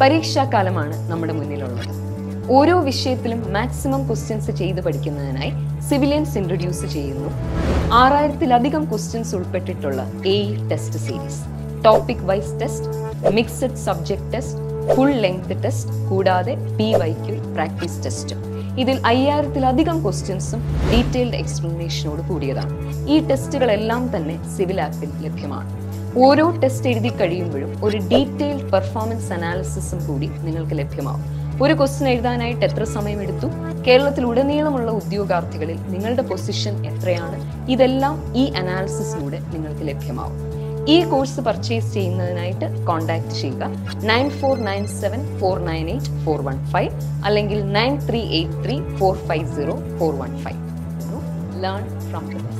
പരീക്ഷാ കാലമാണ് നമ്മുടെ മുന്നിലുള്ളത്. ഓരോ വിഷയത്തിലും മാക്സിമം ക്വസ്റ്റ്യൻസ് ചെയ്ത് പഠിക്കുന്നതിനായി സിവിലിയൻസ് ഇൻട്രൊഡ്യൂസ് ചെയ്യുന്നു 6000-ലധികം ക്വസ്റ്റ്യൻസ് ഉൾപ്പെട്ടിട്ടുള്ള AI test series, topic wise test, mixed subject test, full length test, കൂടാതെ PYQ പ്രാക്ടീസ് ടെസ്റ്റ്. ഇതിൽ 5000-ലധികം ക്വസ്റ്റ്യൻസും ഡീറ്റെയിൽഡ് എക്സ്പ്ലനേഷനോട് കൂടിയതാണ്. ഈ ടെസ്റ്റുകളെല്ലാം തന്നെ സിവിൽ ആപ്പിൽ ലഭ്യമാണ്. ഓരോ ടെസ്റ്റ് എഴുതി കഴിയുമ്പോഴും ഒരു ഡീറ്റെയിൽഡ് പെർഫോമൻസ് അനാലിസിസും കൂടി നിങ്ങൾക്ക് ലഭ്യമാവും. ഒരു ക്വസ്റ്റ്യൻ എഴുതാനായിട്ട് എത്ര സമയമെടുത്തു, കേരളത്തിലുടനീളമുള്ള ഉദ്യോഗാർത്ഥികളിൽ നിങ്ങളുടെ പൊസിഷൻ എത്രയാണ്, ഇതെല്ലാം ഈ അനാലിസിസിലൂടെ നിങ്ങൾക്ക് ലഭ്യമാവും. ഈ കോഴ്സ് പർച്ചേസ് ചെയ്യുന്നതിനായിട്ട് കോൺടാക്ട് ചെയ്യുക 9497498415 അല്ലെങ്കിൽ 9383450415. Learn from the best.